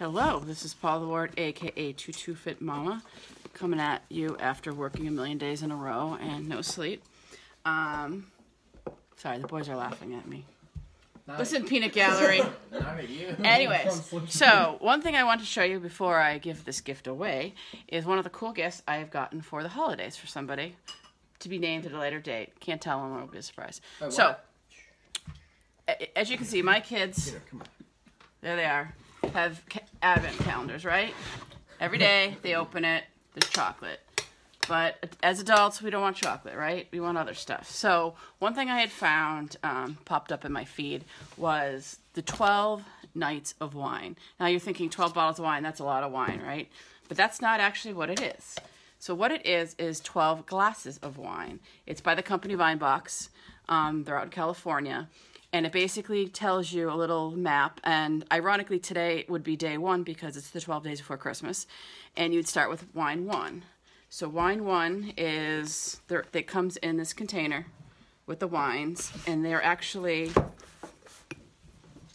Hello, this is Paula Ward, aka 22 Fit Mama, coming at you after working a million days in a row and no sleep. Sorry, the boys are laughing at me. Listen, peanut gallery. Anyways, so one thing I want to show you before I give this gift away is one of the cool gifts I have gotten for the holidays for somebody to be named at a later date. Can't tell them, it'll be a surprise. Wait, so, as you can see, my kids, there they are, have advent calendars, right? Every day they open it, there's chocolate. But as adults, we don't want chocolate, right? We want other stuff. So one thing I had found popped up in my feed was the 12 nights of wine. Now you're thinking 12 bottles of wine, that's a lot of wine, right? But that's not actually what it is. So what it is 12 glasses of wine. It's by the company Vinebox. They're out in California. And it basically tells you a little map, and ironically today would be day one because it's the 12 days before Christmas, and you'd start with wine one. So wine one is, that comes in this container with the wines, and they're actually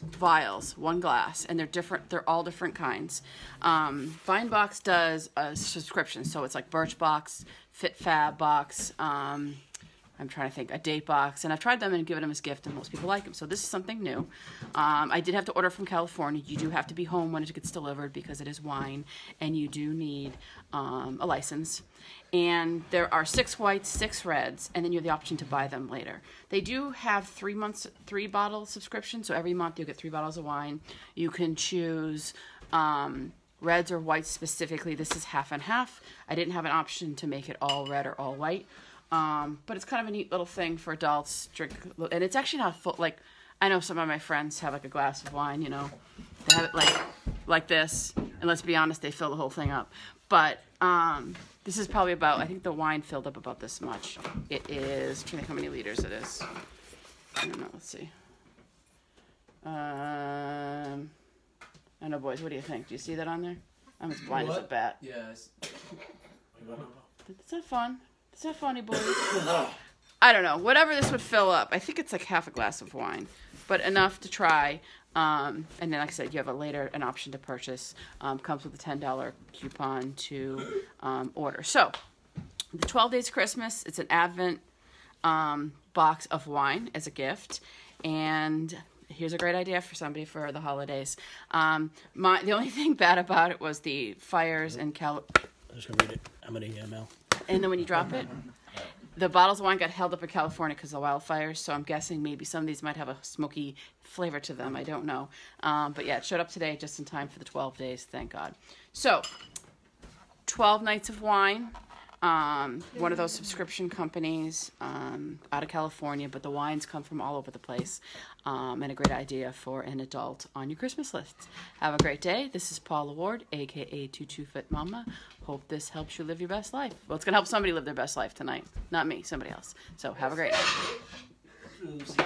vials, one glass, and they're all different kinds. Vinebox does a subscription, so it's like Birchbox, FitFabBox, I'm trying to think, a date box, and I've tried them and given them as gift, and most people like them. So this is something new. I did have to order from California. You do have to be home when it gets delivered because it is wine, and you do need a license. And there are 6 whites, 6 reds, and then you have the option to buy them later. They do have 3-bottle subscription, so every month you get 3 bottles of wine. You can choose reds or whites specifically. This is half and half. I didn't have an option to make it all red or all white. But it's kind of a neat little thing for adults drink, and it's actually not full. Like, I know some of my friends have like a glass of wine, you know, they have it like this, and let's be honest, they fill the whole thing up. But this is probably about, I think the wine filled up about this much. It is, I'm trying to think how many liters it is. I don't know, let's see. I don't know, boys, what do you think? Do you see that on there? I'm as blind as a bat. Yes. It's not fun. Is that funny, boys? I don't know. Whatever this would fill up. I think it's like half a glass of wine, but enough to try. And then, like I said, you have an option to purchase. Comes with a $10 coupon to order. So, the 12 Days of Christmas. It's an Advent box of wine as a gift. And here's a great idea for somebody for the holidays. The only thing bad about it was the fires in California. I'm just going to read it. I'm going to email. And then when you drop it, the bottles of wine got held up in California because of the wildfires, so I'm guessing maybe some of these might have a smoky flavor to them. I don't know. But yeah, it showed up today just in time for the 12 days, thank God. So, 12 nights of wine, one of those subscription companies out of California, but the wines come from all over the place, and a great idea for an adult on your Christmas list. Have a great day. This is Paula Ward, a.k.a. 22 Fit Mama. Hope this helps you live your best life. Well, it's going to help somebody live their best life tonight. Not me, somebody else. So have a great day.